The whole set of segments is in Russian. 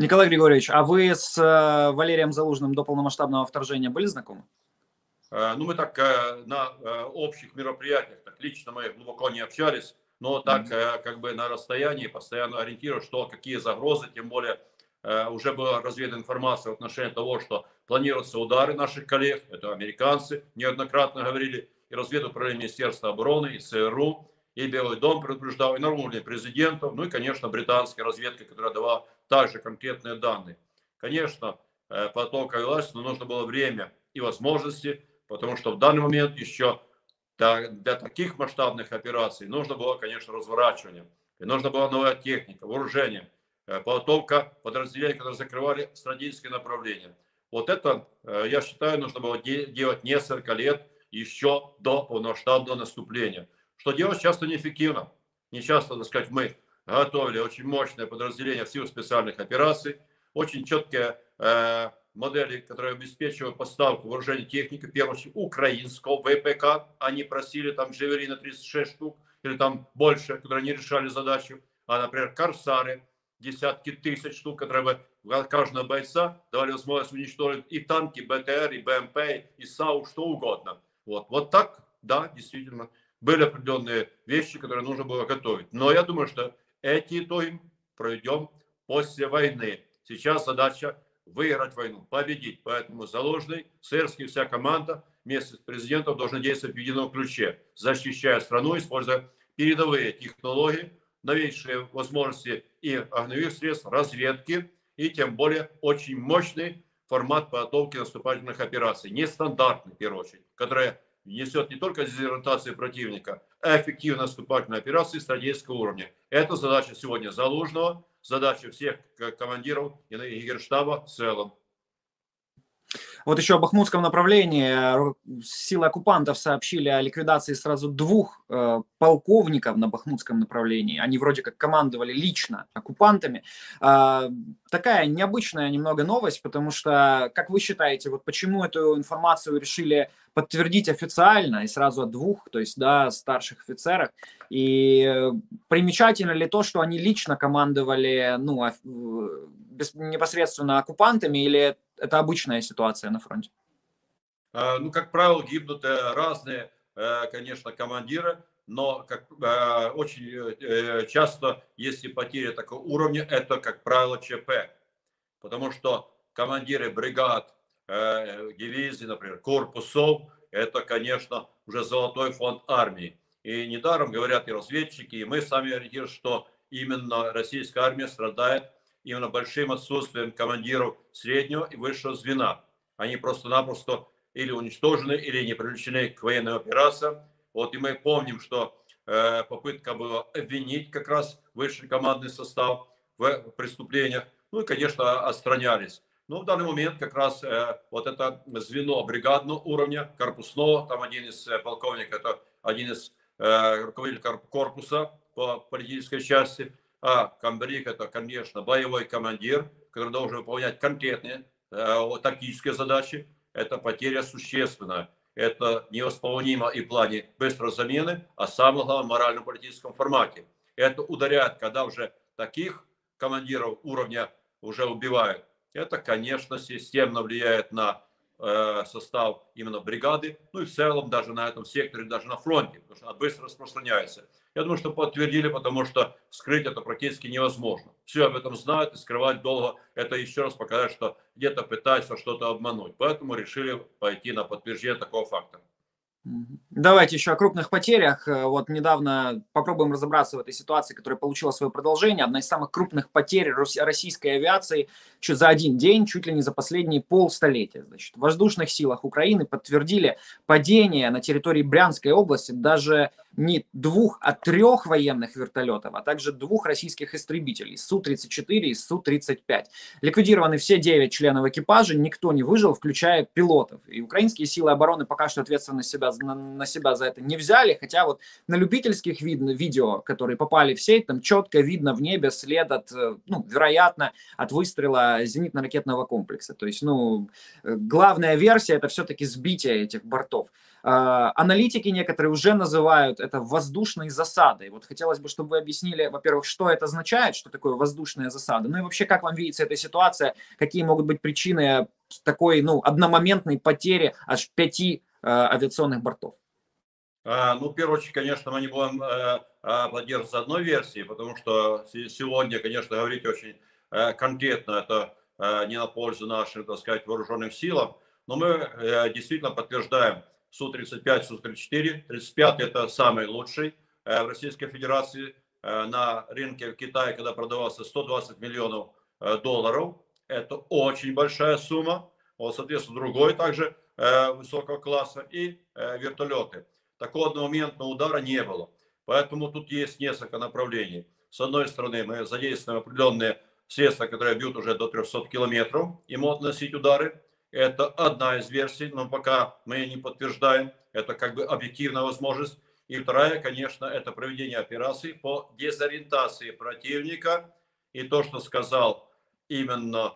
Николай Григорьевич, а вы с Валерием Залужным до полномасштабного вторжения были знакомы? Ну, мы так на общих мероприятиях, так лично мы глубоко не общались, но так как бы на расстоянии постоянно ориентируюсь, что какие загрозы, тем более уже была разведана информация в отношении того, что планируются удары наших коллег, это американцы, неоднократно говорили, и разведуправление Министерства обороны, и ЦРУ, и Белый дом предупреждал, и на уровне президентов, ну и, конечно, британская разведка, которая давала также конкретные данные. Конечно, поток власти, но нужно было время и возможности, потому что в данный момент еще для таких масштабных операций нужно было, конечно, разворачивание, и нужно была новая техника, вооружение, подготовка подразделений, которые закрывали стратегические направления. Вот это, я считаю, нужно было делать несколько лет еще до полномасштабного наступления. Что делать часто неэффективно. Не часто, так сказать, мы готовили очень мощное подразделение в силу специальных операций, очень четкие модели, которые обеспечивают поставку вооружения техники, в первую очередь, украинского ВПК. Они просили там «Джевелина» 36 штук или там больше, которые не решали задачу. А, например, «Корсары» десятки тысяч штук, которые бы каждого бойца давали возможность уничтожить и танки, и БТР, и БМП, и САУ, что угодно. Вот так, да, действительно, были определенные вещи, которые нужно было готовить. Но я думаю, что эти итоги пройдем после войны. Сейчас задача выиграть войну, победить. Поэтому Залужный, Сырский, вся команда вместе с президентом должны действовать в едином ключе, защищая страну, используя передовые технологии, новейшие возможности и огневых средств, разведки и тем более очень мощный формат подготовки наступательных операций, нестандартный, в первую очередь, который несет не только дезориентацию противника, а эффективно наступательные операции стратегического уровня. Это задача сегодня Залужного, задача всех командиров и генштаба в целом. Вот еще о бахмутском направлении. Силы оккупантов сообщили о ликвидации сразу двух полковников на бахмутском направлении. Они вроде как командовали лично оккупантами. Такая необычная немного новость, потому что, как вы считаете, вот почему эту информацию решили подтвердить официально и сразу о двух, то есть да, старших офицерах? И примечательно ли то, что они лично командовали непосредственно оккупантами, или это обычная ситуация на фронте? Ну, как правило, гибнут разные, конечно, командиры, но очень часто, если потери такого уровня, это, как правило, ЧП. Потому что командиры бригад, дивизий, например, корпусов, это, конечно, уже золотой фонд армии. И недаром говорят и разведчики, и мы сами ориентируемся, что именно российская армия страдает именно большим отсутствием командиров среднего и высшего звена. Они просто-напросто или уничтожены, или не привлечены к военным операциям. Вот и мы помним, что попытка была обвинить как раз высший командный состав в преступлениях. Ну и, конечно, отстранялись. Но в данный момент как раз вот это звено бригадного уровня, корпусного, там один из полковников, это один из руководителей корпуса по политической части. А комбриг – это, конечно, боевой командир, который должен выполнять конкретные тактические задачи. Это потеря существенная. Это невосполнимо и в плане быстрой замены, а самое главное в морально-политическом формате. Это ударяет, когда уже таких командиров уровня уже убивают. Это, конечно, системно влияет на состав именно бригады, ну и в целом даже на этом секторе, даже на фронте, потому что она быстро распространяется. Я думаю, что подтвердили, потому что скрыть это практически невозможно. Все об этом знают, и скрывать долго это еще раз показать, что где-то пытаются что-то обмануть. Поэтому решили пойти на подтверждение такого факта. Давайте еще о крупных потерях. Вот недавно попробуем разобраться в этой ситуации, которая получила свое продолжение. Одна из самых крупных потерь российской авиации чуть за один день, чуть ли не за последние полстолетия. Значит, в воздушных силах Украины подтвердили падение на территории Брянской области даже не двух, а трех военных вертолетов, а также двух российских истребителей Су-34 и Су-35. Ликвидированы все 9 членов экипажа, никто не выжил, включая пилотов. И украинские силы обороны пока что ответственность на себя за это не взяли, хотя вот на любительских видео, которые попали в сеть, там четко видно в небе след от, вероятно, от выстрела зенитно-ракетного комплекса. То есть, главная версия — это все-таки сбитие этих бортов. Аналитики некоторые уже называют это воздушной засадой. Вот хотелось бы, чтобы вы объяснили, во-первых, что это означает, что такое воздушная засада, ну и вообще, как вам видится эта ситуация, какие могут быть причины такой, ну, одномоментной потери аж 5 авиационных бортов? Ну, в первую очередь, конечно, мы не будем поддерживаться одной версии, потому что сегодня, конечно, говорить очень конкретно, это не на пользу нашим, так сказать, вооруженным силам, но мы действительно подтверждаем Су-35, Су-34. 35 – это самый лучший в Российской Федерации. На рынке в Китае, когда продавался, 120 миллионов долларов. Это очень большая сумма. Вот, соответственно, другой также высокого класса и вертолеты. Такого одномоментного удара не было. Поэтому тут есть несколько направлений. С одной стороны, мы задействуем определенные средства, которые бьют уже до 300 километров и могут наносить удары. Это одна из версий, но пока мы не подтверждаем. Это как бы объективная возможность. И вторая, конечно, это проведение операций по дезориентации противника. И то, что сказал именно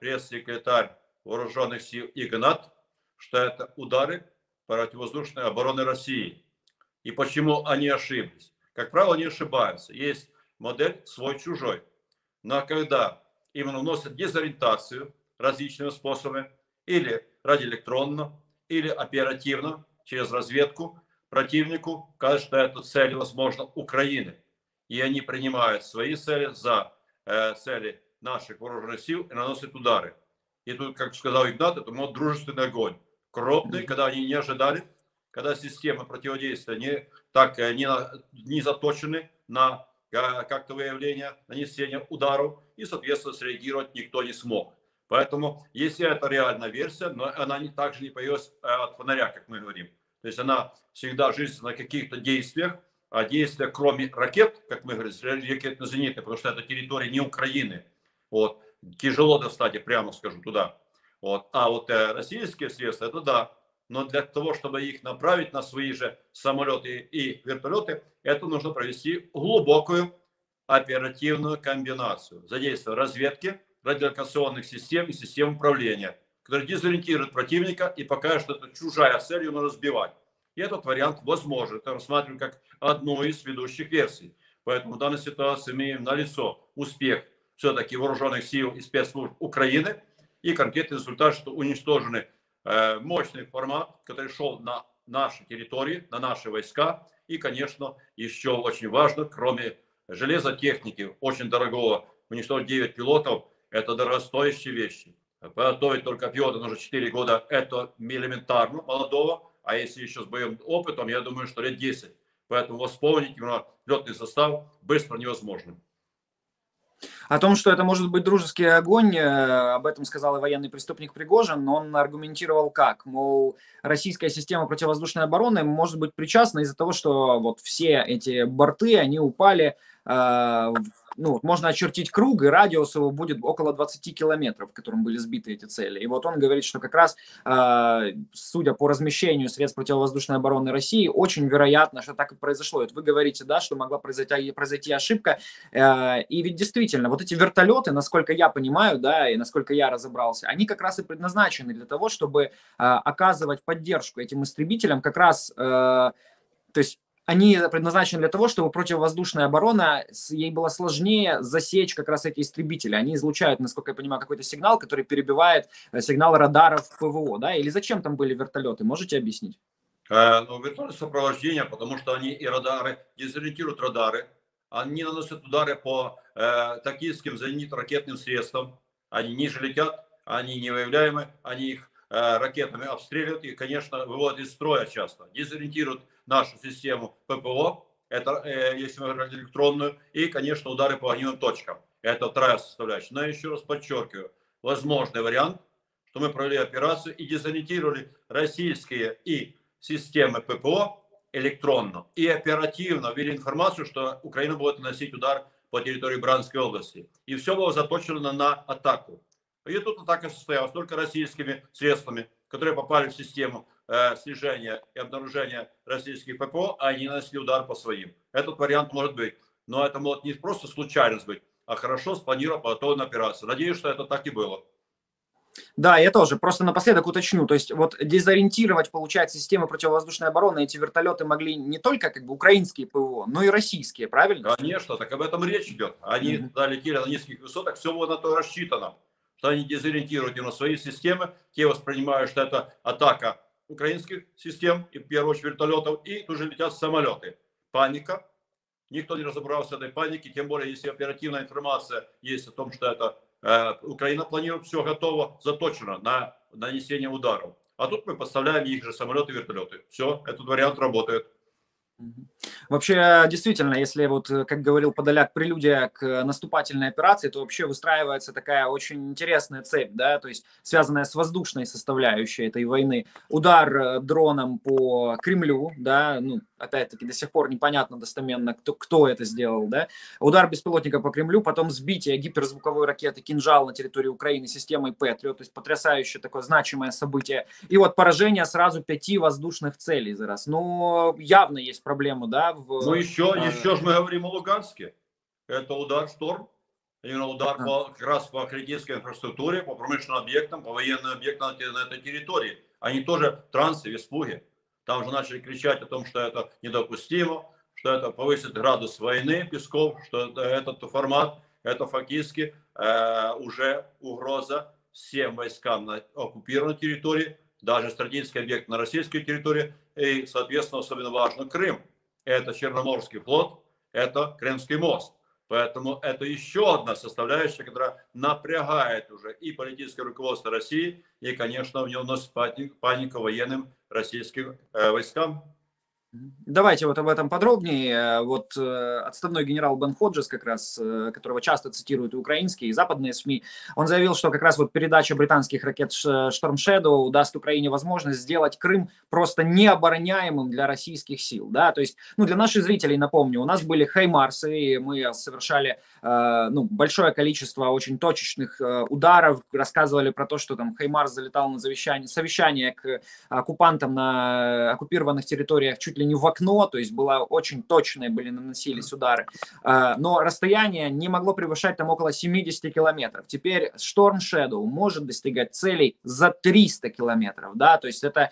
пресс-секретарь Вооруженных сил Игнат, что это удары противовоздушной обороны России. И почему они ошиблись? Как правило, они ошибаются. Есть модель свой-чужой. Но когда именно вносят дезориентацию различными способами, или радиоэлектронно, или оперативно, через разведку, противнику кажется, что это цель, возможно, Украины. И они принимают свои цели за цели наших вооруженных сил и наносят удары. И тут, как сказал Игнат, это мод дружественный огонь. Крупный, когда они не ожидали, когда система противодействия не заточены на как-то выявление, нанесение ударов, и, соответственно, среагировать никто не смог. Поэтому, если это реальная версия, но она также не появилась от фонаря, как мы говорим. То есть она всегда жизнь на каких-то действиях, а действия, кроме ракет, как мы говорим, ракетно-зенитные, потому что это территория не Украины. Вот. Тяжело достать, я прямо скажу, туда. Вот. А вот российские средства, это да. Но для того, чтобы их направить на свои же самолеты и вертолеты, это нужно провести глубокую оперативную комбинацию. Задействовать разведки, радиолокационных систем и систем управления, которые дезориентируют противника и покажут, что это чужая цель, ее нужно разбивать. И этот вариант возможен. Это рассматриваем как одну из ведущих версий. Поэтому в данной ситуации имеем налицо успех все-таки вооруженных сил и спецслужб Украины и конкретный результат, что уничтожены мощный формат, который шел на наши территории, на наши войска. И, конечно, еще очень важно, кроме железотехники, очень дорогого, уничтожить 9 пилотов. Это дорогостоящие вещи. Подготовить только пилота нужно 4 года. Это элементарно молодого. А если еще с боевым опытом, я думаю, что лет 10. Поэтому восполнить летный состав быстро невозможно. О том, что это может быть дружеский огонь, об этом сказал и военный преступник Пригожин, но он аргументировал как? Мол, российская система противовоздушной обороны может быть причастна из-за того, что вот все эти борты, они упали ну, можно очертить круг, и радиус его будет около 20 километров, которым были сбиты эти цели. И вот он говорит, что как раз, судя по размещению средств противовоздушной обороны России, очень вероятно, что так и произошло. Вот вы говорите, да, что могла произойти ошибка. И ведь действительно, вот эти вертолеты, насколько я понимаю, да, и насколько я разобрался, они как раз и предназначены для того, чтобы оказывать поддержку этим истребителям. Как раз, то есть, они предназначены для того, чтобы противовоздушная оборона, ей было сложнее засечь как раз эти истребители. Они излучают, насколько я понимаю, какой-то сигнал, который перебивает сигнал радаров ПВО. Да? Или зачем там были вертолеты? Можете объяснить? Ну, вертолеты сопровождения, потому что они и радары, дезориентируют радары. Они наносят удары по тактическим зенитно-ракетным средствам. Они ниже летят, они невыявляемы, они их ракетами обстреливают и, конечно, выводят из строя часто. Дезориентируют нашу систему ППО, это, если мы говорим электронную, и, конечно, удары по огневым точкам. Это вторая составляющая. Но я еще раз подчеркиваю, возможный вариант, что мы провели операцию и дезориентировали российские и системы ППО электронно, и оперативно ввели информацию, что Украина будет наносить удар по территории Брянской области. И все было заточено на атаку. И тут атака состоялась только российскими средствами, которые попали в систему снижения и обнаружения российских ППО, а они нанесли удар по своим. Этот вариант может быть. Но это может не просто случайность быть, а хорошо спланирована, подготовлена операция. Надеюсь, что это так и было. Да, я тоже. Просто напоследок уточню. То есть вот дезориентировать, получается, систему противовоздушной обороны эти вертолеты могли не только как бы украинские ПВО, но и российские, правильно? Конечно, так об этом речь идет. Они летели на низких высотах, все было на то рассчитано, что они дезориентируют именно свои системы. Те воспринимают, что это атака украинских систем, и в первую очередь вертолетов, и тут же летят самолеты. Паника. Никто не разобрался в этой панике, тем более, если оперативная информация есть о том, что это... Украина планирует, все готово, заточено на нанесение ударов. А тут мы поставляем их же самолеты, вертолеты. Все, этот вариант работает. Вообще, действительно, если вот, как говорил Подоляк, прелюдия к наступательной операции, то вообще выстраивается такая очень интересная цепь, да, то есть связанная с воздушной составляющей этой войны. Удар дроном по Кремлю, да, ну, опять-таки до сих пор непонятно достоменно, кто это сделал, да. Удар беспилотника по Кремлю, потом сбитие гиперзвуковой ракеты «Кинжал» на территории Украины системой «Патриот», то есть потрясающее такое значимое событие. И вот поражение сразу 5 воздушных целей за раз. Ну, явно есть проблема, да? Ну, еще же мы говорим о Луганске. Это удар «Шторм», именно удар как раз по критической инфраструктуре, по промышленным объектам, по военным объектам на этой территории. Они тоже в трансе, в испуге. Там же начали кричать о том, что это недопустимо, что это повысит градус войны, Песков, что этот формат, это фактически уже угроза всем войскам на оккупированной территории, даже стратегический объект на российской территории, и, соответственно, особенно важно Крым. Это Черноморский флот, это Крымский мост. Поэтому это еще одна составляющая, которая напрягает уже и политическое руководство России, и, конечно, в нем носит панику военным российским войскам. Давайте вот об этом подробнее. Вот отставной генерал Бен Ходжес, как раз, которого часто цитируют и украинские, и западные СМИ, он заявил, что как раз вот передача британских ракет Storm Shadow даст Украине возможность сделать Крым просто необороняемым для российских сил. Да? То есть, ну, для наших зрителей, напомню, у нас были Хаймарсы, и мы совершали большое количество очень точечных ударов, рассказывали про то, что там Хаймарс залетал на совещание к оккупантам на оккупированных территориях чуть ли не в окно, то есть было очень точные, наносились удары. Но расстояние не могло превышать там около 70 километров. Теперь Storm Shadow может достигать целей за 300 километров, да, то есть это,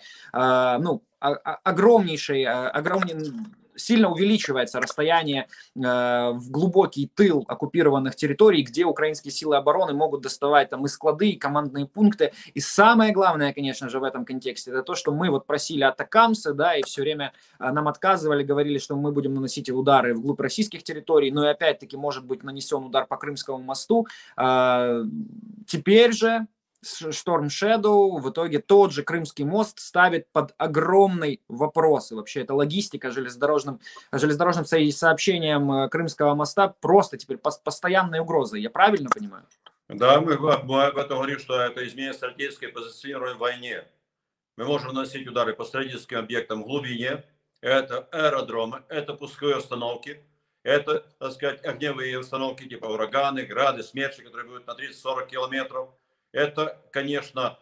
сильно увеличивается расстояние в глубокий тыл оккупированных территорий, где украинские силы обороны могут доставать там и склады, и командные пункты. И самое главное, конечно же, в этом контексте, это то, что мы вот просили атакамсы, да, и все время нам отказывали, говорили, что мы будем наносить удары вглубь российских территорий, но и опять-таки может быть нанесен удар по Крымскому мосту. Теперь же Storm Shadow в итоге тот же Крымский мост ставит под огромный вопрос. И вообще эта логистика железнодорожным сообщением Крымского моста просто теперь постоянная угроза. Я правильно понимаю? Да, мы об этом говорим, что это изменение стратегической позиционирования в войне. Мы можем наносить удары по стратегическим объектам в глубине. Это аэродромы, это пусковые установки, это, так сказать, огневые установки типа ураганы, грады, смерчи, которые будут на 30-40 километров. Это, конечно,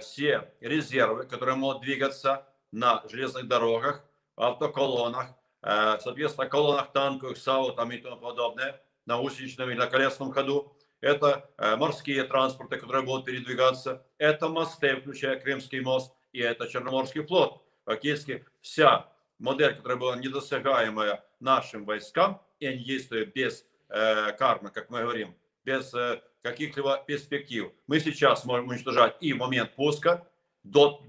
все резервы, которые могут двигаться на железных дорогах, автоколонах, соответственно, колонах танковых, САУ там и тому подобное, на гусеничном или на колесном ходу. Это морские транспорты, которые будут передвигаться. Это мосты, включая Крымский мост, и это Черноморский флот. Фактически вся модель, которая была недосягаемая нашим войскам, и они действуют без кармы, как мы говорим, без каких-либо перспектив. Мы сейчас можем уничтожать и в момент пуска, до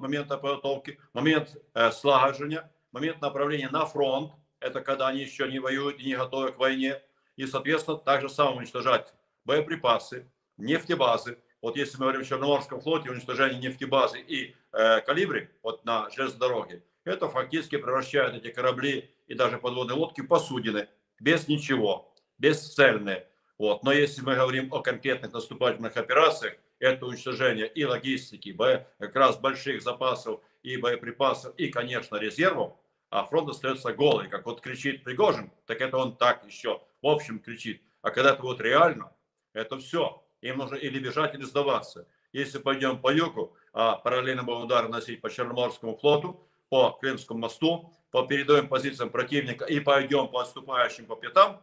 момента подготовки, момент слаживания, момент направления на фронт, это когда они еще не воюют и не готовы к войне, и, соответственно, также само уничтожать боеприпасы, нефтебазы. Вот если мы говорим о Черноморском флоте, уничтожение нефтебазы и калибри вот на железной дороге, это фактически превращает эти корабли и даже подводные лодки в посудины, без ничего, бесцельные. Вот. Но если мы говорим о конкретных наступательных операциях, это уничтожение и логистики, как раз больших запасов и боеприпасов, и, конечно, резервов, а фронт остается голый. Как вот кричит Пригожин, так это он так еще, в общем, кричит. А когда это вот реально, это все. Им нужно или бежать, или сдаваться. Если пойдем по югу, а параллельно будем удары носить по Черноморскому флоту, по Крымскому мосту, по передовым позициям противника и пойдем по отступающим по пятам,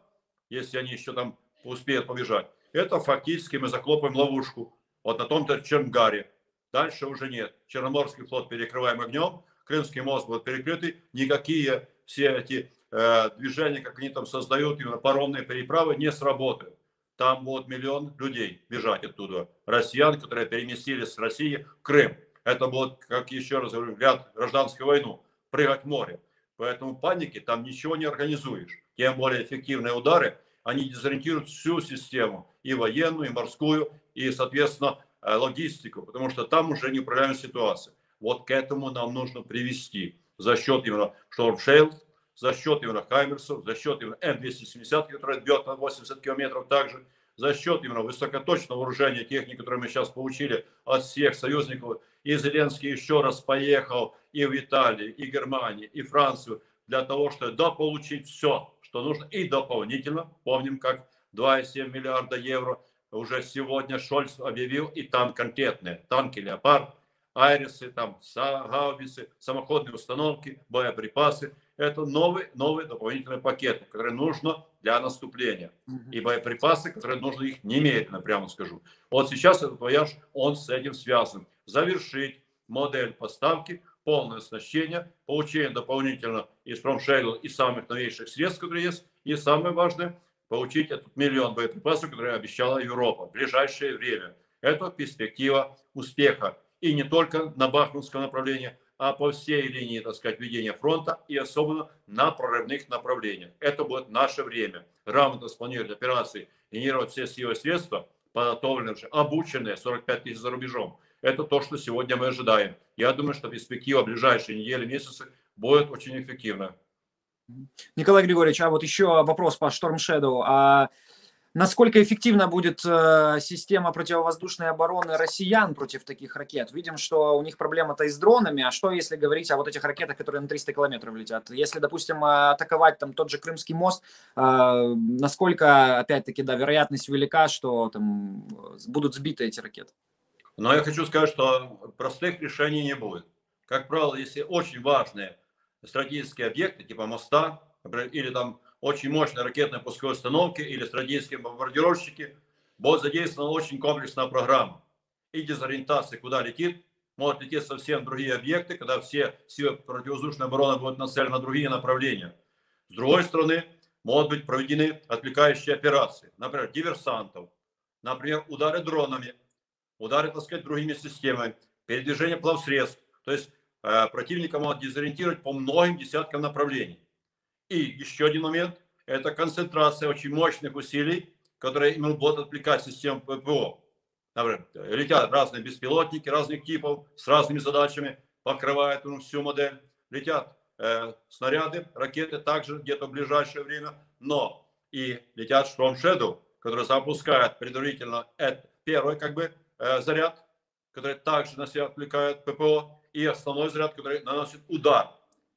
если они еще там успеют побежать, это фактически мы захлопаем ловушку. вот на том-то Чернгаре. Дальше уже нет. Черноморский флот перекрываем огнем, Крымский мост был перекрытый, никакие все эти движения, как они там создают, именно паромные переправы, не сработают. Там будет 1 миллион людей бежать оттуда, россиян, которые переместились с России в Крым. Это будет, как еще раз говорю, ряд гражданской войны, прыгать в море. Поэтому паники там ничего не организуешь. Тем более эффективные удары, они дезориентируют всю систему, и военную, и морскую, и, соответственно, логистику, потому что там уже неуправляемая ситуация. Вот к этому нам нужно привести за счет именно Storm Shadow, за счет именно Хаймерсов, за счет именно М270, который бьет на 80 километров также, за счет именно высокоточного вооружения техники, которую мы сейчас получили от всех союзников. И Зеленский еще раз поехал и в Италию, и Германию, и Францию для того, чтобы дополучить все, что нужно, и дополнительно, помним, как 2,7 миллиарда евро уже сегодня Шольц объявил, и там конкретные танки «Леопард», айрисы, там гаубицы, самоходные установки, боеприпасы. Это новые дополнительные пакеты, которые нужно для наступления. И боеприпасы, которые нужно их немедленно, прямо скажу. Вот сейчас этот вояж, он с этим связан. Завершить модель поставки, полное оснащение, получение дополнительно из Storm Shadow и самых новейших средств, которые есть, и самое важное, получить этот 1 миллион боеприпасов, которые обещала Европа в ближайшее время. Это перспектива успеха. И не только на Бахмутском направлении, а по всей линии, так сказать, ведения фронта и особенно на прорывных направлениях. Это будет наше время. Грамотно спланировать операции, генерировать все силы и средства, подготовленные, обученные, 45 тысяч за рубежом. Это то, что сегодня мы ожидаем. Я думаю, что перспектива в ближайшие недели, месяцы будет очень эффективна. Николай Григорьевич, а вот еще вопрос по Storm Shadow. А насколько эффективна будет система противовоздушной обороны россиян против таких ракет? Видим, что у них проблема-то и с дронами. А что, если говорить о вот этих ракетах, которые на 300 километров летят? Если, допустим, атаковать там тот же Крымский мост, насколько, опять-таки, да, вероятность велика, что там будут сбиты эти ракеты? Но я хочу сказать, что простых решений не будет. Как правило, если очень важные стратегические объекты, типа моста, или там очень мощные ракетные пусковые установки, или стратегические бомбардировщики, будет задействована очень комплексная программа. И дезориентация, куда летит, могут лететь совсем другие объекты, когда все силы противовоздушной обороны будут нацелены на другие направления. С другой стороны, могут быть проведены отвлекающие операции, например, диверсантов, например, удары дронами, удары, так сказать, другими системами, передвижение плавсредств. То есть противника могут дезориентировать по многим десяткам направлений. И еще один момент – это концентрация очень мощных усилий, которые именно будут отвлекать систему ПВО. Например, летят разные беспилотники разных типов с разными задачами, покрывают всю модель. Летят снаряды, ракеты также где-то в ближайшее время, но и летят Storm Shadow, которые запускают предварительно первый заряд, который также на себя отвлекает ППО, и основной заряд, который наносит удар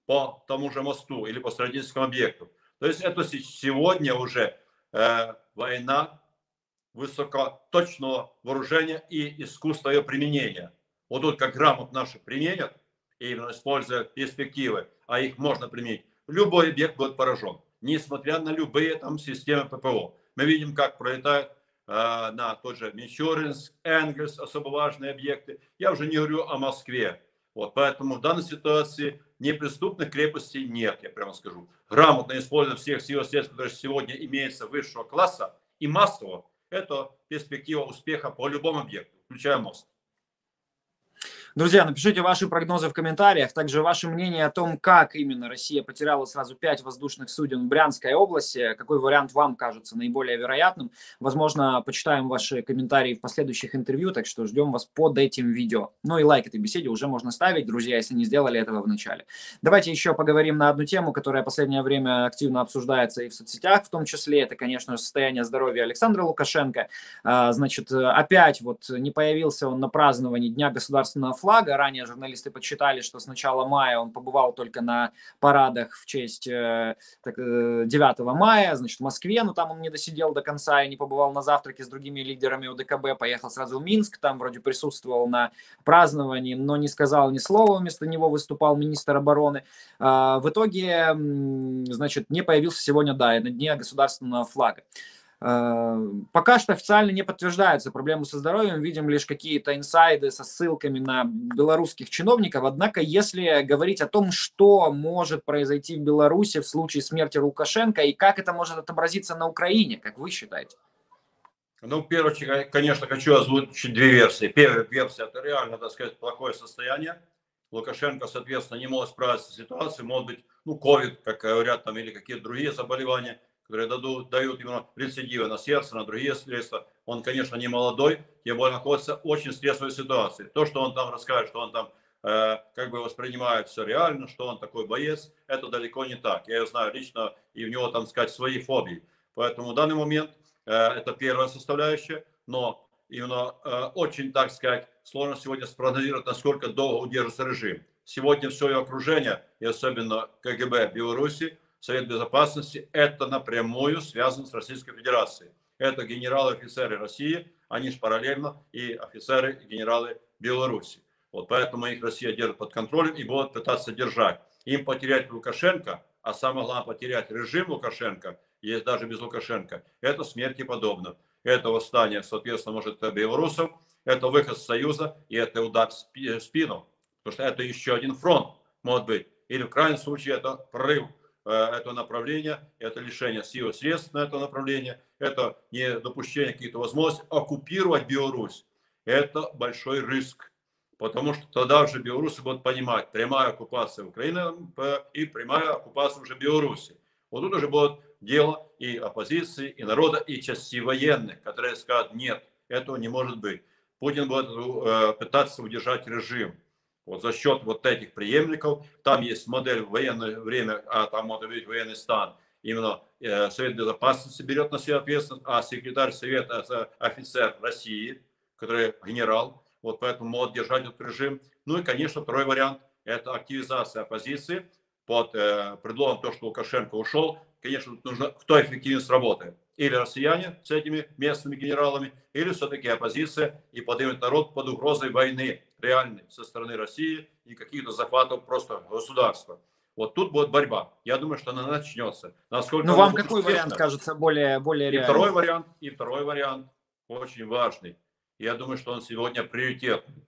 по тому же мосту или по стратегическому объекту. То есть это сегодня уже война высокоточного вооружения и искусства ее применения. Вот тут как грамотно наши применят, именно используя перспективы, а их можно применить, любой объект будет поражен, несмотря на любые там системы ППО. Мы видим, как пролетают на тот же Мичуринск, Энгельс, особо важные объекты. Я уже не говорю о Москве. Вот, поэтому в данной ситуации неприступных крепостей нет, я прямо скажу. Грамотно использование всех сил и средств, которые сегодня имеются высшего класса и массового, это перспектива успеха по любому объекту, включая мост. Друзья, напишите ваши прогнозы в комментариях, также ваше мнение о том, как именно Россия потеряла сразу 5 воздушных суден в Брянской области, какой вариант вам кажется наиболее вероятным. Возможно, почитаем ваши комментарии в последующих интервью, так что ждем вас под этим видео. Ну и лайк этой беседе уже можно ставить, друзья, если не сделали этого в начале. Давайте еще поговорим на одну тему, которая в последнее время активно обсуждается и в соцсетях, в том числе, это, конечно, состояние здоровья Александра Лукашенко. Значит, опять вот не появился он на праздновании Дня государственного флага. Ранее журналисты подсчитали, что с начала мая он побывал только на парадах в честь 9 мая, значит, в Москве, но там он не досидел до конца и не побывал на завтраке с другими лидерами ОДКБ, поехал сразу в Минск, там вроде присутствовал на праздновании, но не сказал ни слова, вместо него выступал министр обороны. В итоге, значит, не появился сегодня, да, на Дне государственного флага. Пока что официально не подтверждаются проблемы со здоровьем, видим лишь какие-то инсайды со ссылками на белорусских чиновников. Однако, если говорить о том, что может произойти в Беларуси в случае смерти Лукашенко и как это может отобразиться на Украине, как вы считаете? Ну, в первую очередь, конечно, хочу озвучить две версии. Первая версия – это реально, так сказать, плохое состояние. Лукашенко, соответственно, не может справиться с ситуацией, может быть, ну, ковид, как говорят, там, или какие-то другие заболевания, которые дают именно рецидивы на сердце, на другие средства. Он, конечно, не молодой, тем более находится в очень стрессовой ситуации. То, что он там рассказывает, что он там как бы воспринимает все реально, что он такой боец, это далеко не так. Я его знаю лично, и у него, там сказать, свои фобии. Поэтому в данный момент это первая составляющая, но именно очень, так сказать, сложно сегодня спрогнозировать, насколько долго удержится режим. Сегодня все его окружение, и особенно КГБ Беларуси, Совет Безопасности, это напрямую связано с Российской Федерацией. Это генералы-офицеры России, они же параллельно и офицеры, и генералы Беларуси. Вот поэтому их Россия держит под контролем и будут пытаться держать. Им потерять Лукашенко, а самое главное потерять режим Лукашенко, есть даже без Лукашенко, это смерти подобно. Это восстание, соответственно, может, белорусов, это выход из Союза и это удар в спину. Потому что это еще один фронт, может быть. Или в крайнем случае это прорыв этого направления, это лишение сил средств на это направление, это не допущение каких-то возможностей оккупировать Беларусь. Это большой риск, потому что тогда уже белорусы будут понимать, прямая оккупация Украины и прямая оккупация уже Беларуси. Вот тут уже будет дело и оппозиции, и народа, и части военных, которые скажут, нет, этого не может быть. Путин будет пытаться удержать режим. Вот за счет вот этих преемников, там есть модель в военное время, а там может быть военный стан, именно Совет Безопасности берет на себя ответственность, а секретарь Совета офицер России, который генерал, вот поэтому может держать этот режим. Ну и, конечно, второй вариант, это активизация оппозиции под предлогом того, что Лукашенко ушел. Конечно, нужно, кто эффективнее сработает. Или россияне с этими местными генералами, или все-таки оппозиция и поднимет народ под угрозой войны реальной со стороны России и каких-то захватов просто государства. Вот тут будет борьба. Я думаю, что она начнется. Насколько ну вам какой вариант кажется более реальным? И второй вариант очень важный. Я думаю, что он сегодня приоритетный.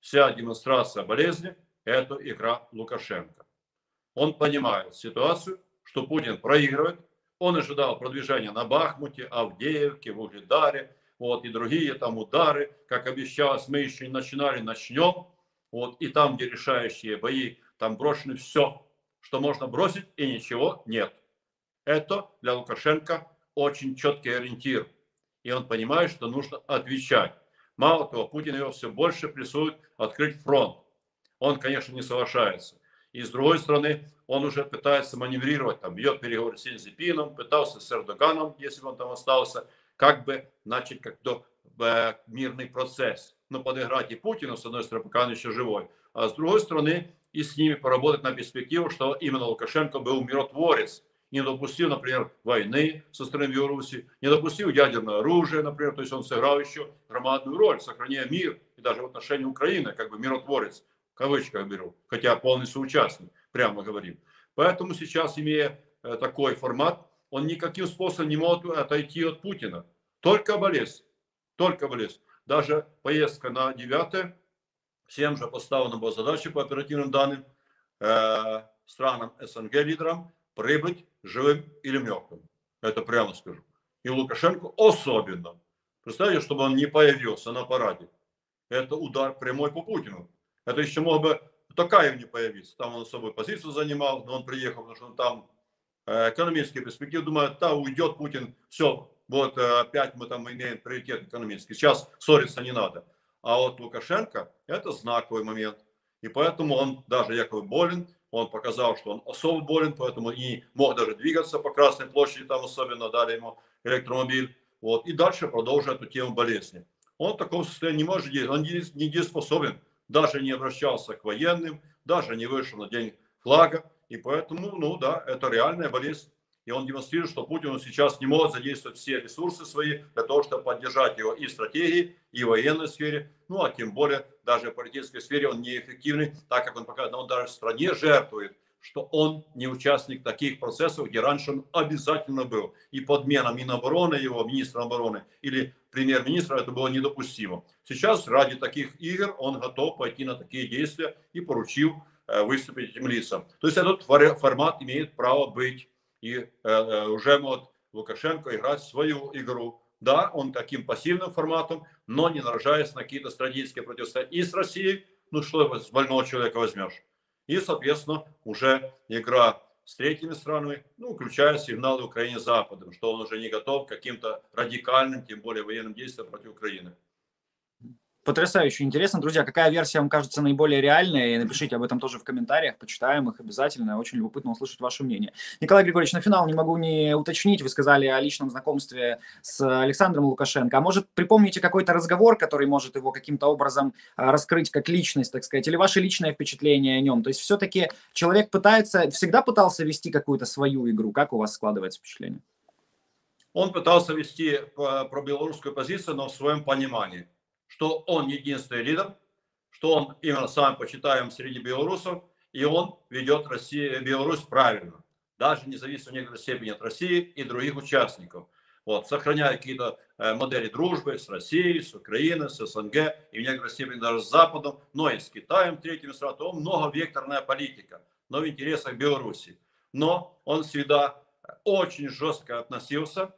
Вся демонстрация болезни – это игра Лукашенко. Он понимает ситуацию, что Путин проигрывает. Он ожидал продвижения на Бахмуте, Авдеевке, Вугледаре, вот, и другие там удары. Как обещалось, мы еще не начинали, начнем. Вот, и там, где решающие бои, там брошены все, что можно бросить, и ничего нет. Это для Лукашенко очень четкий ориентир. И он понимает, что нужно отвечать. Мало того, Путин его все больше прессует открыть фронт. Он, конечно, не соглашается. И с другой стороны, он уже пытается маневрировать, там, бьет переговоры с Инзипином, пытался с Эрдоганом, если бы он там остался, как бы начать как-то мирный процесс. Но подыграть и Путину, с одной стороны, пока он еще живой, а с другой стороны, и с ними поработать на перспективу, что именно Лукашенко был миротворец, не допустил, например, войны со стороны Беларуси, не допустил ядерное оружие, например, то есть он сыграл еще громадную роль, сохраняя мир, и даже в отношении Украины, как бы миротворец. В кавычках беру, хотя полный соучастник, прямо говорим. Поэтому сейчас, имея такой формат, он никаким способом не может отойти от Путина. Только болезнь. Даже поездка на 9-е, всем же поставлена была задача по оперативным данным, странам СНГ лидерам прибыть живым или мертвым. Это прямо скажу. И Лукашенко особенно. Представьте, чтобы он не появился на параде. Это удар прямой по Путину. Это еще мог бы Токаев не появиться. Там он собой позицию занимал, но он приехал, потому что он там экономические перспективы. Думаю, там уйдет Путин, все, вот опять мы там имеем приоритет экономический. Сейчас ссориться не надо. А вот Лукашенко – это знаковый момент. И поэтому он даже якобы болен, он показал, что он особо болен, поэтому и мог даже двигаться по Красной площади, там особенно дали ему электромобиль. Вот. И дальше продолжит эту тему болезни. Он в таком состоянии не может действовать, он недееспособен. Даже не обращался к военным, даже не вышел на день флага. И поэтому, ну да, это реальная болезнь. И он демонстрирует, что Путин сейчас не может задействовать все ресурсы свои для того, чтобы поддержать его и в стратегии, и в военной сфере. Ну, а тем более, даже в политической сфере он неэффективный, так как он пока даже в стране жертвует, что он не участник таких процессов, где раньше он обязательно был. И подмена Минобороны, его министра обороны или премьер-министра, это было недопустимо. Сейчас ради таких игр он готов пойти на такие действия и поручил выступить этим лицам. То есть этот формат имеет право быть. И уже может Лукашенко играть свою игру. Да, он таким пассивным форматом, но не наражаясь на какие-то стратегические противостояния и с Россией. Ну что с больного человека возьмешь? И, соответственно, уже игра с третьими странами, ну, включая сигналы Украине Западом, что он уже не готов к каким-то радикальным, тем более военным действиям против Украины. Потрясающе интересно. Друзья, какая версия вам кажется наиболее реальной? Напишите об этом тоже в комментариях, почитаем их обязательно. Очень любопытно услышать ваше мнение. Николай Григорьевич, на финал не могу не уточнить. Вы сказали о личном знакомстве с Александром Лукашенко. А может, припомните какой-то разговор, который может его каким-то образом раскрыть как личность, так сказать, или ваше личное впечатление о нем? То есть все-таки человек пытается, всегда пытался вести какую-то свою игру. Как у вас складывается впечатление? Он пытался вести пробелорусскую позицию, но в своем понимании, что он единственный лидер, что он именно сам почитаем среди белорусов, и он ведет Россию, Беларусь правильно, даже независимо в некоторой степени от России и других участников. Вот, сохраняя какие-то модели дружбы с Россией, с Украиной, с СНГ, и в некоторой степени даже с Западом, но и с Китаем, третьим сразу, многовекторная политика, но в интересах Беларуси. Но он всегда очень жестко относился,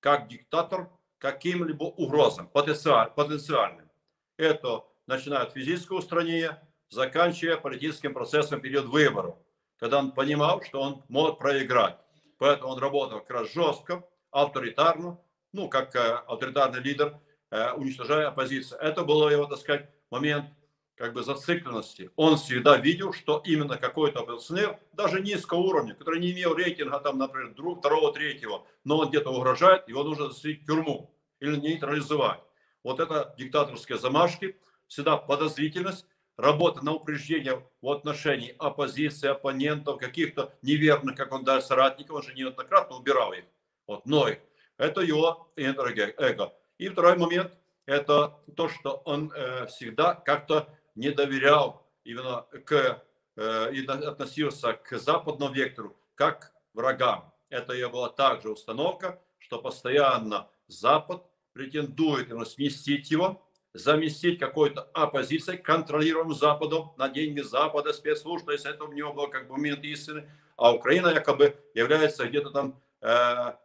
как диктатор, каким-либо угрозам, потенциальным. Это начиная от физического устранения, заканчивая политическим процессом в период выборов, когда он понимал, что он может проиграть. Поэтому он работал как раз жестко, авторитарно, ну, как авторитарный лидер, уничтожая оппозицию. Это было его, так сказать, момент как бы зацикленности. Он всегда видел, что именно какой-то оппозиционер, даже низкого уровня, который не имел рейтинга, там, например, 2-3, но он где-то угрожает, его нужно засадить в тюрьму или нейтрализовать. Вот это диктаторские замашки, всегда подозрительность, работа на упреждение в отношении оппозиции, оппонентов, каких-то неверных, как он даже соратников, он же неоднократно убирал их. Вот, но их. Это его эго. И второй момент, это то, что он всегда как-то не доверял именно и относился к западному вектору как к врагам. Это и была также установка, что постоянно Запад претендует именно сместить его, заместить какой-то оппозицией, контролируемым Западом, на деньги Запада, спецслужб, то есть это у него было как бы момент истины, а Украина якобы является где-то там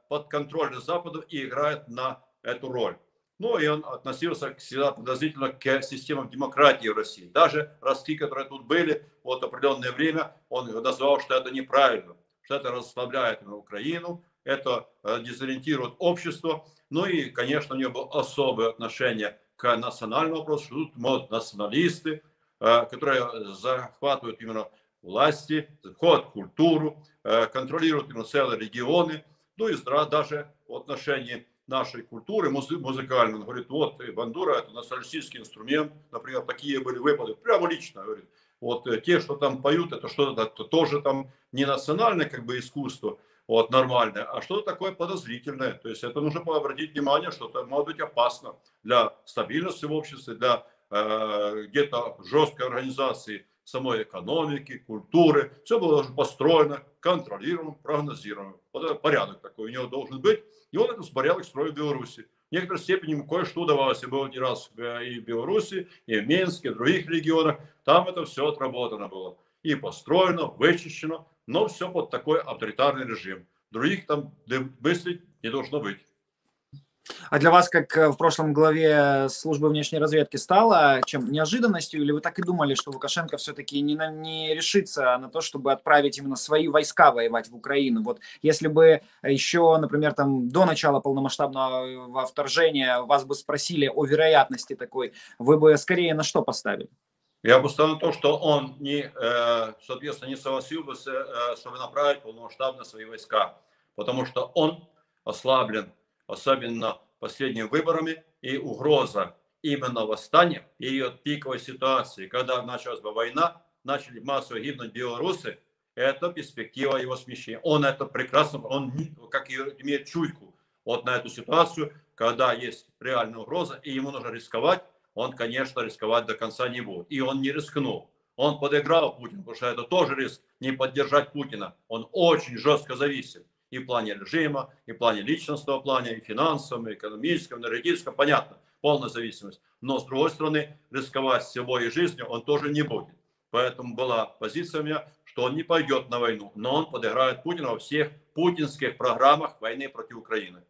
под контролем Запада и играет на эту роль. Ну, и он относился всегда подозрительно к системам демократии в России. Даже ростки, которые тут были, вот определенное время, он назвал, что это неправильно, что это расслабляет Украину, это дезориентирует общество. Ну и, конечно, у него было особое отношение к национальному вопросу, что тут могут националисты, которые захватывают именно власти, входят в культуру, контролируют именно целые регионы, ну и даже в отношении нашей культуры музыкальной. Он говорит, вот бандура, это националистический инструмент. Например, такие были выпады, прямо лично. Говорит, вот те, что там поют, это что-то тоже там не национальное как бы искусство, вот нормальное, а что-то такое подозрительное. То есть это нужно обратить внимание, что это может быть опасно для стабильности в обществе, для где-то жесткой организации самой экономики, культуры. Все было построено, контролируемо, прогнозируемо. Вот порядок такой у него должен быть. И он этот порядок строил в Беларуси. В некоторой степени ему кое-что удавалось. Я был не раз и в Беларуси, и в Минске, и в других регионах. Там это все отработано было. И построено, вычищено, но все под такой авторитарный режим. Других там мыслей не должно быть. А для вас, как в прошлом главе службы внешней разведки, стало чем? Неожиданностью? Или вы так и думали, что Лукашенко все-таки не решится на то, чтобы отправить именно свои войска воевать в Украину? Вот если бы еще, например, там до начала полномасштабного вторжения вас бы спросили о вероятности такой, вы бы скорее на что поставили? Я бы ставил на то, что он, соответственно, не согласился, чтобы направить полномасштабно свои войска. Потому что он ослаблен. Особенно последними выборами, и угроза именно восстания и ее пиковой ситуации, когда началась бы война, начали массово гибнуть белорусы, это перспектива его смещения. Он это прекрасно, он как имеет чуйку вот на эту ситуацию, когда есть реальная угроза, и ему нужно рисковать, он, конечно, рисковать до конца не будет. И он не рискнул. Он подыграл Путину, потому что это тоже риск не поддержать Путина. Он очень жестко зависит и в плане режима, и в плане личностного плана, и финансовом, и экономическом, энергетическом, понятно, полная зависимость. Но с другой стороны, рисковать собой и жизнью он тоже не будет. Поэтому была позиция у меня, что он не пойдет на войну, но он подыграет Путину во всех путинских программах войны против Украины.